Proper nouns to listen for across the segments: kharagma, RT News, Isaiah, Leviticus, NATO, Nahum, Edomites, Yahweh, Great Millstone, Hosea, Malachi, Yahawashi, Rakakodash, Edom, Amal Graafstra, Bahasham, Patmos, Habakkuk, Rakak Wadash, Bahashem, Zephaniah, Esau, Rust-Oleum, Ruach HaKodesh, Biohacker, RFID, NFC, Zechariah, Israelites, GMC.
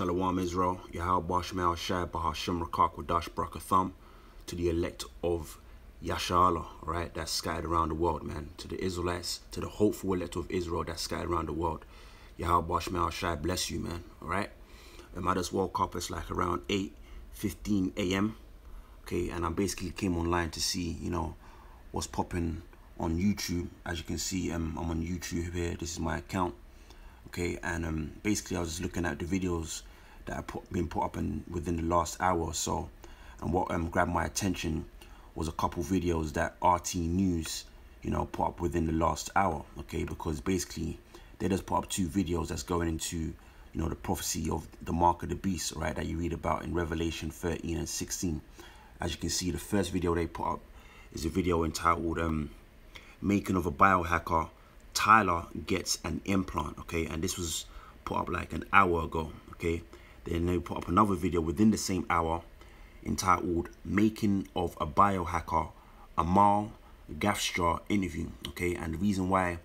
Shalom Israel, Yahawashi Mal Shai Bahasham Rakak Wadash Brakatham, to the elect of Yashala, right, that's scattered around the world, man. To the Israelites, to the hopeful elect of Israel that's scattered around the world. Yahawashi Mal Shai, bless you, man. Alright. And I just woke up, it's like around 8:15 AM. Okay, and I basically came online to see, you know, what's popping on YouTube. As you can see, I'm on YouTube here. This is my account. Okay, and basically I was just looking at the videos that have been put up in within the last hour or so, and what grabbed my attention was a couple videos that RT News, you know, put up within the last hour. Okay, because basically they just put up two videos that's going into, you know, the prophecy of the mark of the beast, right, that you read about in Revelation 13 and 16. As you can see, the first video they put up is a video entitled Making of a Biohacker, Tyler Gets an Implant. Okay, and this was put up like an hour ago. Okay, then they put up another video within the same hour entitled Making of a Biohacker, Amal Graafstra Interview. Okay, and the reason why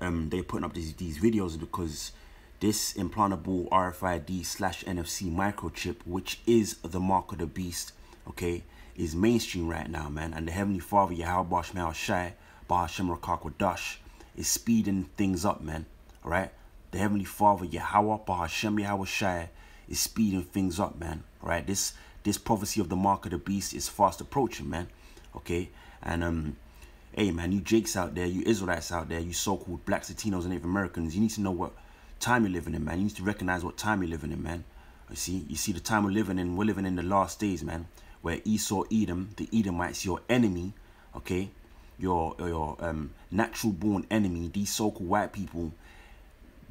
they're putting up these videos is because this implantable RFID/NFC microchip, which is the mark of the beast, okay, is mainstream right now, man. And the Heavenly Father Yahawashi Mal Shai Bahasham Rakak Wadash is speeding things up, man. All right, the Heavenly Father Yahweh Bahasham Yahawashi is speeding things up, man. All right, this prophecy of the mark of the beast is fast approaching, man. Okay, and hey, man, you Jakes out there, you Israelites out there, you so-called blacks, Latinos, and Native Americans, you need to know what time you're living in, man. You need to recognize what time you're living in, man. You see the time we're living in. We're living in the last days, man, where Esau, Edom, the Edomites, your enemy, okay, your natural born enemy, these so-called white people,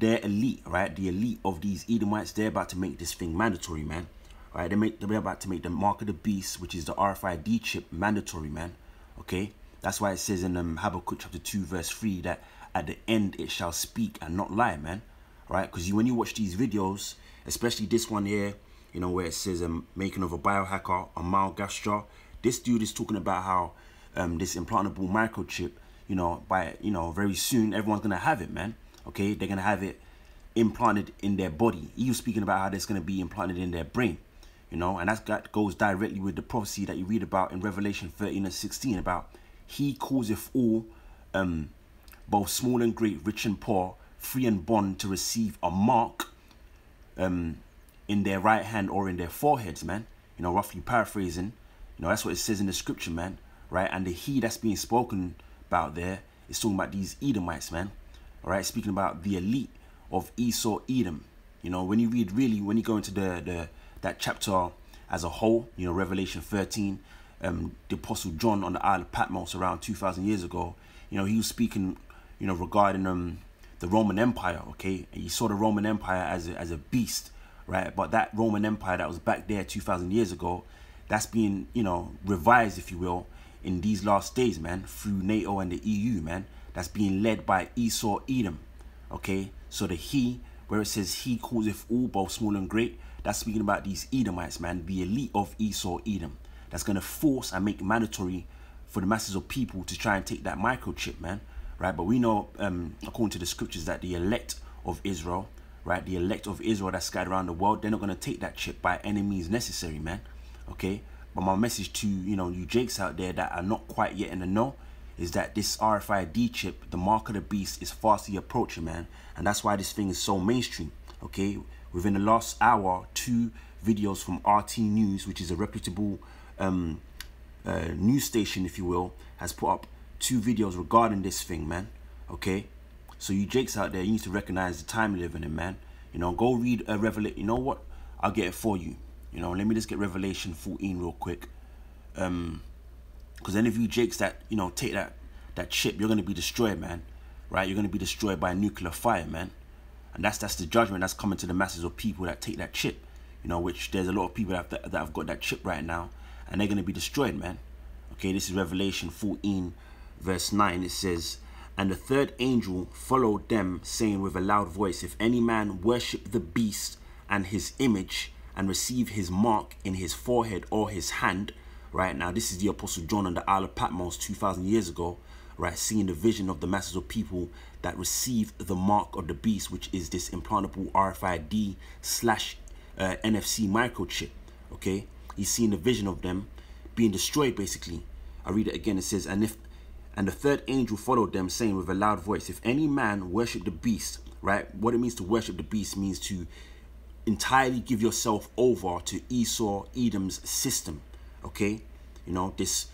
they're elite, right? The elite of these Edomites, they're about to make this thing mandatory, man. All right, they're about to make the mark of the beast, which is the RFID chip, mandatory, man. Okay, that's why it says in Habakkuk chapter 2 verse 3 that at the end it shall speak and not lie, man. All right, because when you watch these videos, especially this one here, you know, where it says Making of a Biohacker, Amal Graafstra, this dude is talking about how this implantable microchip, you know, very soon everyone's gonna have it, man. Okay, they're gonna have it implanted in their body. He was speaking about how it's gonna be implanted in their brain, you know, and that goes directly with the prophecy that you read about in Revelation 13 and 16 about he causeth all, both small and great, rich and poor, free and bond, to receive a mark in their right hand or in their foreheads, man. You know, roughly paraphrasing, you know, that's what it says in the scripture, man. Right, and the he that's being spoken about there is talking about these Edomites, man. All right, speaking about the elite of Esau, Edom. You know, when you read, really, when you go into that chapter as a whole, you know, Revelation 13, the Apostle John on the Isle of Patmos around 2,000 years ago, you know, he was speaking, you know, regarding the Roman Empire. Okay, and you saw the Roman Empire as a beast, right? But that Roman Empire that was back there 2,000 years ago, that's being, you know, revised, if you will, in these last days, man, through NATO and the EU, man. That's being led by Esau, Edom. Okay, so the he, where it says he causeth all, both small and great, that's speaking about these Edomites, man, the elite of Esau, Edom, that's going to force and make mandatory for the masses of people to try and take that microchip, man. Right, but we know according to the scriptures that the elect of Israel, right, the elect of Israel that's scattered around the world, they're not going to take that chip by any means necessary, man. Okay, but my message to, you know, you Jakes out there that are not quite yet in the know is that this RFID chip, the mark of the beast, is fastly approaching, man. And that's why this thing is so mainstream. Okay, within the last hour, two videos from RT News, which is a reputable news station, if you will, has put up two videos regarding this thing, man. Okay, so you Jakes out there, you need to recognize the time living in, man. You know, go read a Revelation. You know what, I'll get it for you. You know, let me just get Revelation 14 real quick. Because any of you Jakes that, you know, take that chip, you're going to be destroyed, man. Right? You're going to be destroyed by nuclear fire, man. And that's the judgment that's coming to the masses of people that take that chip. You know, which there's a lot of people that have got that chip right now. And they're going to be destroyed, man. Okay, this is Revelation 14 verse 9. It says, "And the third angel followed them, saying with a loud voice, If any man worship the beast and his image, and receive his mark in his forehead or his hand," right? Now, this is the Apostle John on the Isle of Patmos 2,000 years ago, right? Seeing the vision of the masses of people that receive the mark of the beast, which is this implantable RFID slash NFC microchip. Okay, he's seen a vision of them being destroyed, basically. I read it again. It says, and the third angel followed them, saying with a loud voice, if any man worship the beast, right? What it means to worship the beast means to entirely give yourself over to Esau, Edom's system. Okay, you know, this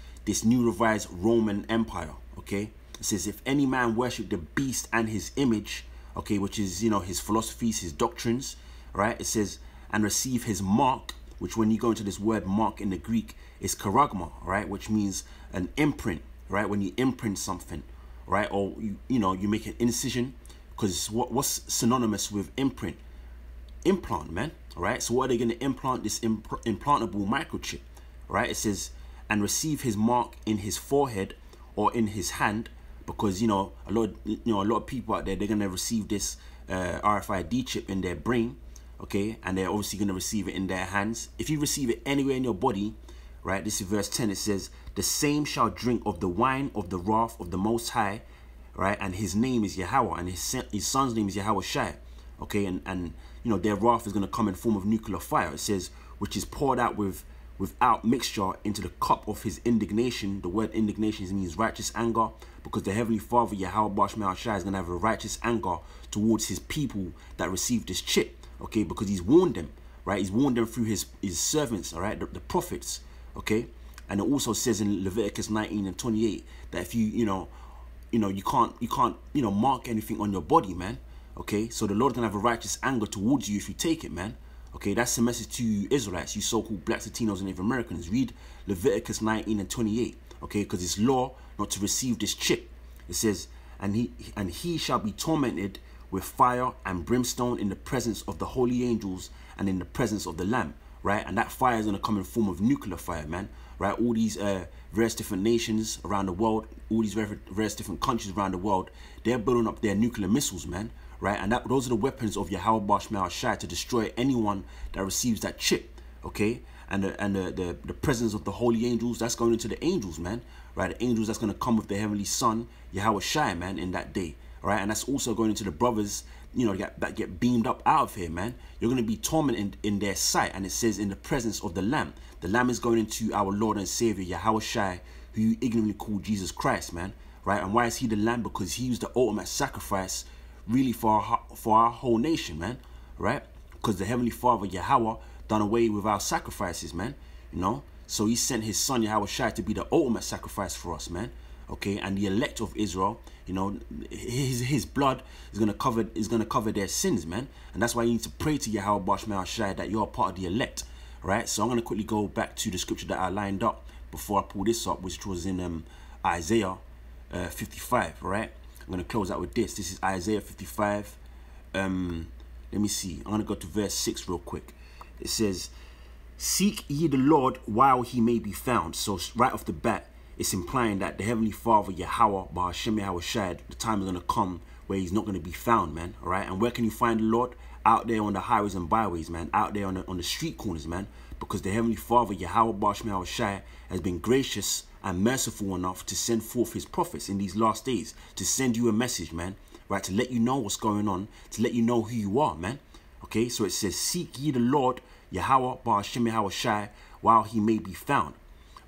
new revised Roman Empire. Okay, it says, if any man worship the beast and his image, okay, which is, you know, his philosophies, his doctrines, right? It says, and receive his mark, which when you go into this word mark in the Greek is kharagma, right? Which means an imprint, right? When you imprint something, right? Or, you know, you make an incision, because what's synonymous with imprint? Implant, man, right? So what are they going to implant? This implantable microchip, right? It says, and receive his mark in his forehead or in his hand, because, you know, a lot of people out there, they're going to receive this RFID chip in their brain, okay? And they're obviously going to receive it in their hands. If you receive it anywhere in your body, right? This is verse 10. It says, the same shall drink of the wine of the wrath of the Most High, right? And his name is Yahweh, and his son's name is Yahawashi, okay? And you know, their wrath is going to come in form of nuclear fire. It says, which is poured out without mixture into the cup of his indignation. The word indignation means righteous anger, because the Heavenly Father, Yahawashi, is going to have a righteous anger towards his people that received this chip, okay? Because he's warned them, right? He's warned them through his servants, all right? The prophets, okay? And it also says in Leviticus 19 and 28 that if you know, you can't mark anything on your body, man, okay? So the Lord's going to have a righteous anger towards you if you take it, man. Okay, that's the message to you Israelites, you so-called blacks, Latinos, and Native Americans. Read Leviticus 19 and 28, okay? Because it's law not to receive this chip. It says, and he shall be tormented with fire and brimstone in the presence of the holy angels and in the presence of the Lamb, right? And that fire is going to come in form of nuclear fire, man, right? All these various different nations around the world, all these various different countries around the world, they're building up their nuclear missiles, man. Right, and those are the weapons of Yahawashi to destroy anyone that receives that chip, okay? And the presence of the holy angels, that's going into the angels, man, right? The angels that's going to come with the heavenly son, Yahawashi, man, in that day, right? And that's also going into the brothers, you know, that get beamed up out of here, man. You're going to be tormented in their sight, and it says in the presence of the Lamb. The Lamb is going into our Lord and Savior, Yahawashi, who you ignorantly call Jesus Christ, man, right? And why is he the Lamb? Because he was the ultimate sacrifice, really, for our whole nation, man, right? Because the Heavenly Father, Yahweh, done away with our sacrifices, man, you know? So he sent his son, Yahawashi, to be the ultimate sacrifice for us, man, okay? And the elect of Israel, you know, his blood is going to cover their sins, man. And that's why you need to pray to Yahawashi that you're part of the elect, right? So I'm going to quickly go back to the scripture that I lined up before I pull this up, which was in Isaiah 55, right? I'm going to close out with this. This is Isaiah 55. Let me see. I'm going to go to verse 6 real quick. It says, seek ye the Lord while he may be found. So right off the bat, it's implying that the Heavenly Father, Yahweh, Bahasham, Yahawashi, the time is going to come where he's not going to be found, man. All right. And where can you find the Lord? Out there on the highways and byways, man. Out there on the street corners, man. Because the Heavenly Father, Yahweh, Bahasham, Yahawashi, has been gracious and merciful enough to send forth his prophets in these last days, to send you a message, man, right? To let you know what's going on, to let you know who you are, man. Okay, so it says, seek ye the Lord, Yahweh, Bahasham, Yahawashi, while he may be found,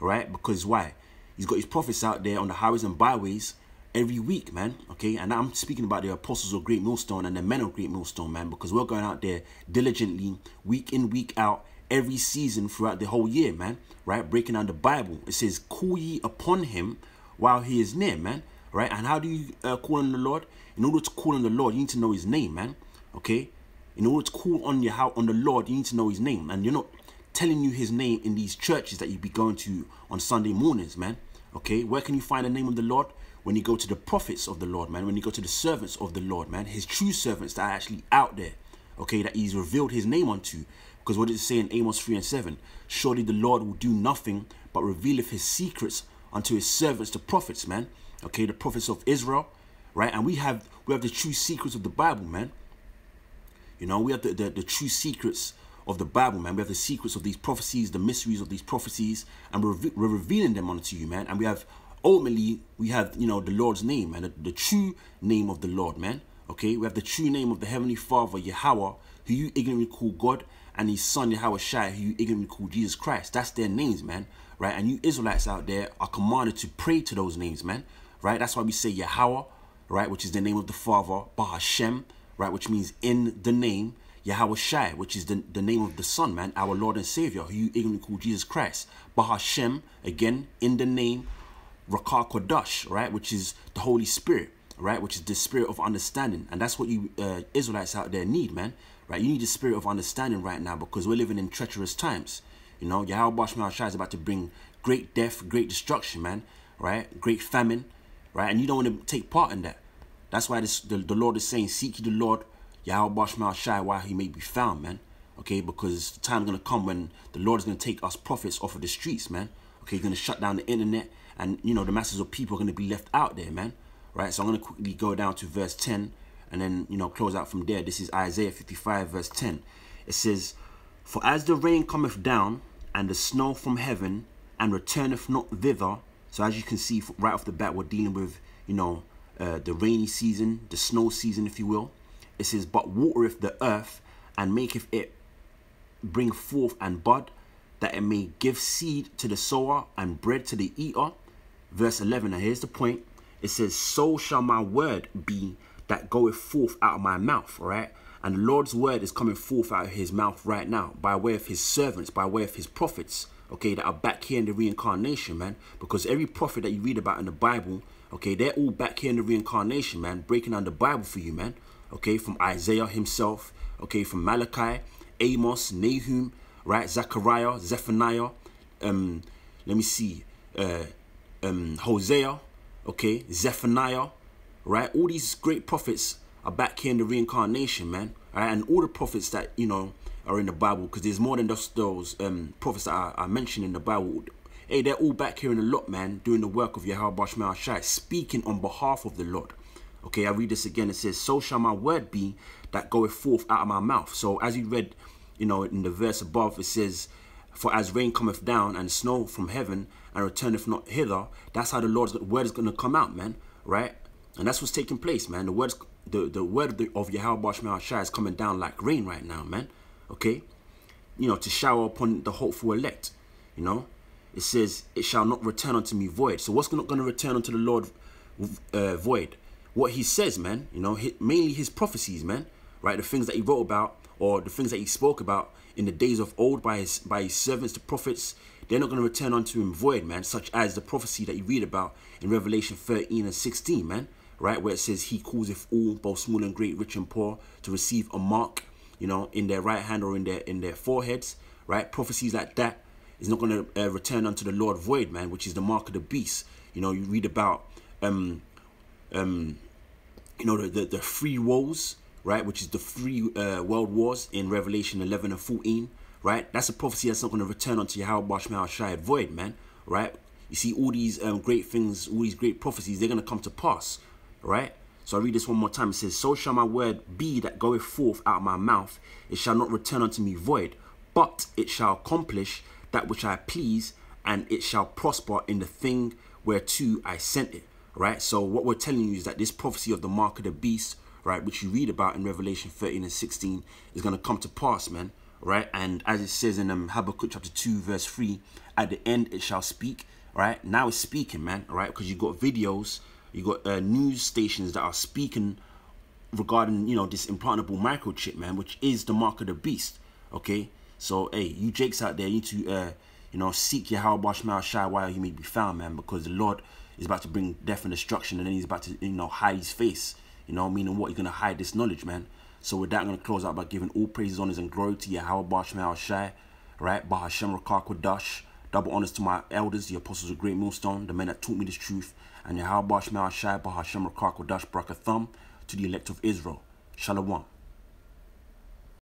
all right? Because why? He's got his prophets out there on the highways and byways every week, man, okay? And I'm speaking about the apostles of Great Millstone and the men of Great Millstone, man, because we're going out there diligently, week in, week out, every season throughout the whole year, man, right? Breaking down the Bible. It says, call ye upon him while he is near, man, right? And how do you call on the Lord? In order to call on the Lord, you need to know his name, man, okay? In order to call on the Lord, you need to know his name. And you're not telling you his name in these churches that you be going to on Sunday mornings, man, okay? Where can you find the name of the Lord? When you go to the prophets of the Lord, man, when you go to the servants of the Lord, man, his true servants that are actually out there, okay, that he's revealed his name unto. Because what does it say in Amos 3 and 7? Surely the Lord will do nothing but revealeth his secrets unto his servants, the prophets, man. Okay, the prophets of Israel, right? And we have the true secrets of the Bible, man. You know, we have the true secrets of the Bible, man. We have the secrets of these prophecies, the mysteries of these prophecies, and we're revealing them unto you, man. And ultimately, we have, you know, the Lord's name, and the true name of the Lord, man. Okay, we have the true name of the Heavenly Father, Yahweh, who you ignorantly call God, and his son Yahawashi, who you ignorantly call Jesus Christ. That's their names, man, right? And you Israelites out there are commanded to pray to those names, man, right? That's why we say Yahweh, right, which is the name of the Father, Bahasham, right, which means in the name, Yahawashi, which is the name of the Son, man, our Lord and Savior, who you ignorantly call Jesus Christ. Bahashem, again, in the name, Ruach HaKodesh, right, which is the Holy Spirit, right, which is the spirit of understanding. And that's what you Israelites out there need, man, right? You need the spirit of understanding right now, because we're living in treacherous times. You know, Yahawashi is about to bring great death, great destruction, man, right, great famine, right, and you don't want to take part in that. That's why this, the Lord is saying, seek ye the Lord, Yahawashi, while he may be found, man. Okay, because the time's gonna come when the Lord is gonna take us prophets off of the streets, man. Okay, he's gonna shut down the internet, and you know the masses of people are gonna be left out there, man. Right, so I'm gonna quickly go down to verse 10, and then you know close out from there. This is Isaiah 55 verse 10. It says, "For as the rain cometh down, and the snow from heaven, and returneth not thither." So as you can see right off the bat, we're dealing with you know the rainy season, the snow season, if you will. It says, but watereth the earth, and maketh it bring forth and bud, that it may give seed to the sower, and bread to the eater. Verse 11, and here's the point. It says, so shall my word be that goeth forth out of my mouth, right? And the Lord's word is coming forth out of his mouth right now, by way of his servants, by way of his prophets, okay, that are back here in the reincarnation, man. Because every prophet that you read about in the Bible, okay, they're all back here in the reincarnation, man, breaking down the Bible for you, man. Okay, from Isaiah himself, okay, from Malachi, Amos, Nahum, right, Zechariah, Zephaniah, let me see, Hosea, okay, Zephaniah, right, all these great prophets are back here in the reincarnation, man, all right, and all the prophets that, you know, are in the Bible, because there's more than just those prophets that are mentioned in the Bible. Hey, they're all back here in the lot, man, doing the work of Yahawashi, speaking on behalf of the Lord. Okay, I read this again. It says, so shall my word be that goeth forth out of my mouth. So as you read, you know, in the verse above, it says, for as rain cometh down and snow from heaven and returneth not hither, that's how the Lord's word is going to come out, man, right? And that's what's taking place, man. The word of Yahawashi is coming down like rain right now, man, okay? You know, to shower upon the hopeful elect, you know? It says, it shall not return unto me void. So what's not going to return unto the Lord void? What he says, man, you know, mainly his prophecies, man, right? The things that he wrote about, or the things that he spoke about in the days of old by his servants, the prophets, they're not going to return unto him void, man, such as the prophecy that you read about in Revelation 13 and 16, man, right? Where it says he causeth all, both small and great, rich and poor, to receive a mark, you know, in their right hand or in their foreheads, right? Prophecies like that is not going to return unto the Lord void, man, which is the mark of the beast. You know, you read about, you know, the three woes, right, which is the three world wars in Revelation 11 and 14, right? That's a prophecy that's not going to return unto Yahawashi void, man, right? You see, all these great things, all these great prophecies, they're going to come to pass, right? So I read this one more time. It says, so shall my word be that goeth forth out of my mouth. It shall not return unto me void, but it shall accomplish that which I please, and it shall prosper in the thing whereto I sent it. Right, so what we're telling you is that this prophecy of the mark of the beast, right, which you read about in Revelation 13 and 16, is going to come to pass, man, right? And as it says in Habakkuk chapter 2, verse 3, at the end it shall speak, right? Now it's speaking, man, right? Because you've got videos, you've got news stations that are speaking regarding, you know, this implantable microchip, man, which is the mark of the beast, okay? So, hey, you Jakes out there, you need to, you know, seek Yahawashi while he may be found, man, because the Lord is about to bring death and destruction, and then he's about to, you know, hide his face. You know, meaning what? He's going to hide this knowledge, man. So with that, I'm going to close out by giving all praises, honors, and glory to Yahawashi, right? Bahashem Rakakodash. Double honors to my elders, the apostles of Great Millstone, the men that taught me this truth, and Yahawashi, Bahashem Rakakodash, Brakatham, to the elect of Israel. Shalom.